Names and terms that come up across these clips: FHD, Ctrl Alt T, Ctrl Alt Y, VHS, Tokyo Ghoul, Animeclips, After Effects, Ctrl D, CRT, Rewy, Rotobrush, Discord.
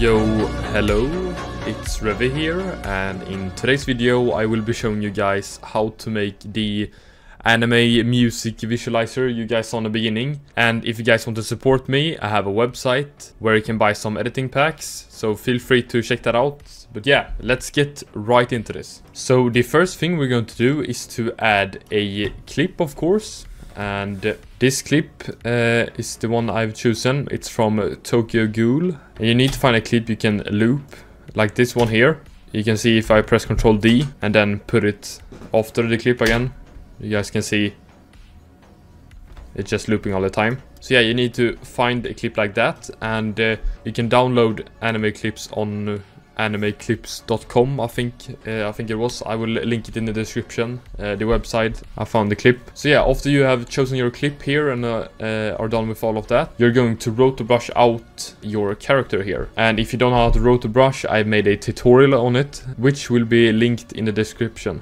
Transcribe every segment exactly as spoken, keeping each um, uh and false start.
Yo, hello, it's Rewy here, and in today's video I will be showing you guys how to make the anime music visualizer you guys saw in the beginning. And if you guys want to support me, I have a website where you can buy some editing packs, so feel free to check that out. But yeah, let's get right into this. So the first thing we're going to do is to add a clip, of course. And this clip uh, is the one I've chosen. It's from Tokyo Ghoul. And you need to find a clip you can loop, like this one here. You can see if I press Ctrl D and then put it after the clip again, you guys can see it's just looping all the time. So yeah, you need to find a clip like that. And uh, you can download anime clips on Animeclips dot com, I think uh, I think it was. I will link it in the description, uh, the website I found the clip. So yeah, after you have chosen your clip here and uh, uh, are done with all of that, you're going to Rotobrush out your character here. And if you don't know how to Rotobrush, I made a tutorial on it, which will be linked in the description.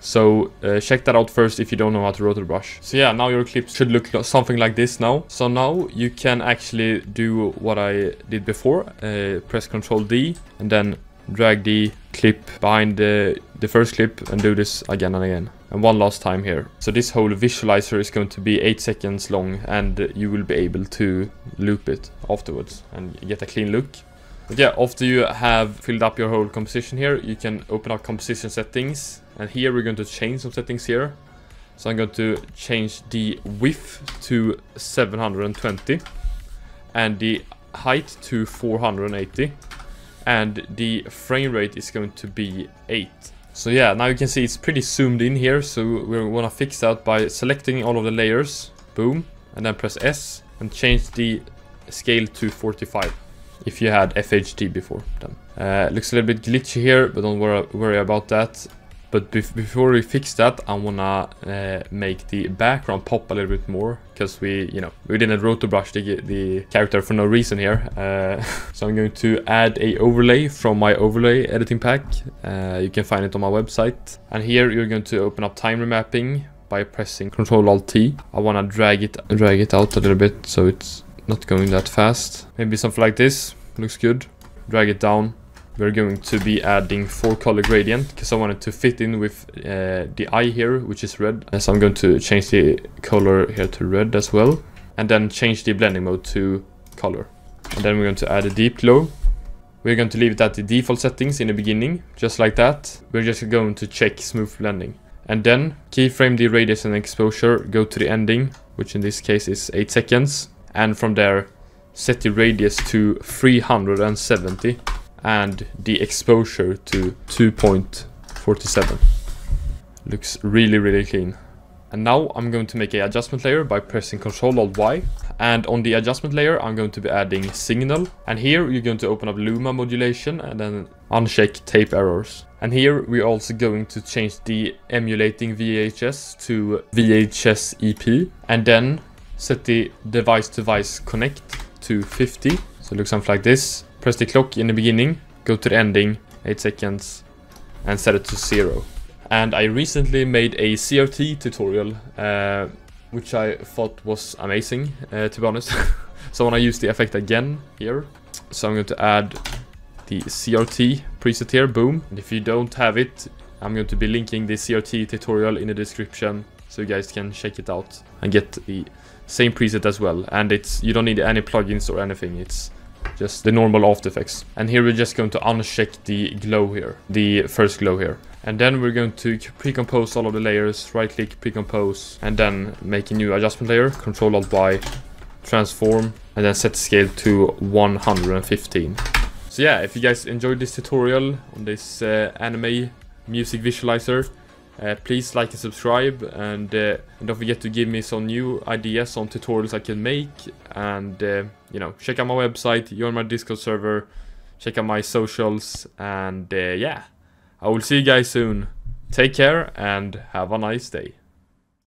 So uh, check that out first if you don't know how to Rotobrush. So yeah, now your clip should look something like this now. So now you can actually do what I did before. Uh, press Ctrl D and then drag the clip behind the, the first clip and do this again and again. And one last time here. So this whole visualizer is going to be eight seconds long, and you will be able to loop it afterwards and get a clean look. But yeah, after you have filled up your whole composition here, you can open up composition settings. And here we're going to change some settings here. So I'm going to change the width to seven hundred twenty. And the height to four hundred eighty. And the frame rate is going to be eight. So yeah, now you can see it's pretty zoomed in here. So we're going to fix that by selecting all of the layers. Boom. And then press S. And change the scale to forty-five. If you had F H D before then. Uh, looks a little bit glitchy here, but don't worry, worry about that. But bef before we fix that, I wanna uh, make the background pop a little bit more, because we, you know, we didn't Rotobrush the, the character for no reason here. Uh, so I'm going to add a overlay from my overlay editing pack. Uh, you can find it on my website. And here you're going to open up time remapping by pressing Ctrl Alt T. I wanna drag it, drag it out a little bit so it's not going that fast. Maybe something like this looks good. Drag it down. We're going to be adding four color gradient because I wanted to fit in with uh, the eye here, which is red. And so I'm going to change the color here to red as well. And then change the blending mode to color. And then we're going to add a deep glow. We're going to leave it at the default settings in the beginning, just like that. We're just going to check smooth blending. And then keyframe the radius and exposure, go to the ending, which in this case is eight seconds. And from there, set the radius to three hundred seventy. And the exposure to two point four seven. Looks really, really clean. And now I'm going to make an adjustment layer by pressing Ctrl Alt Y. And on the adjustment layer, I'm going to be adding signal. And here you're going to open up Luma modulation and then uncheck tape errors. And here we're also going to change the emulating V H S to V H S E P. And then set the device to device connect to fifty. So it looks something like this. Press the clock in the beginning, go to the ending, eight seconds, and set it to zero. And I recently made a C R T tutorial, uh, which I thought was amazing, uh, to be honest. So I want to use the effect again here. So I'm going to add the C R T preset here, boom. And if you don't have it, I'm going to be linking the C R T tutorial in the description, so you guys can check it out and get the same preset as well. And it's you don't need any plugins or anything. It's just the normal After Effects. And here we're just going to uncheck the glow here, the first glow here. And then we're going to pre-compose all of the layers, right click, pre-compose, and then make a new adjustment layer, Ctrl Alt Y, transform, and then set scale to one hundred fifteen. So yeah, if you guys enjoyed this tutorial on this uh, anime music visualizer, uh, please like and subscribe, and, uh, and don't forget to give me some new ideas on tutorials I can make. And uh, you know, check out my website, join my Discord server, check out my socials, and uh, yeah, I will see you guys soon. Take care and have a nice day.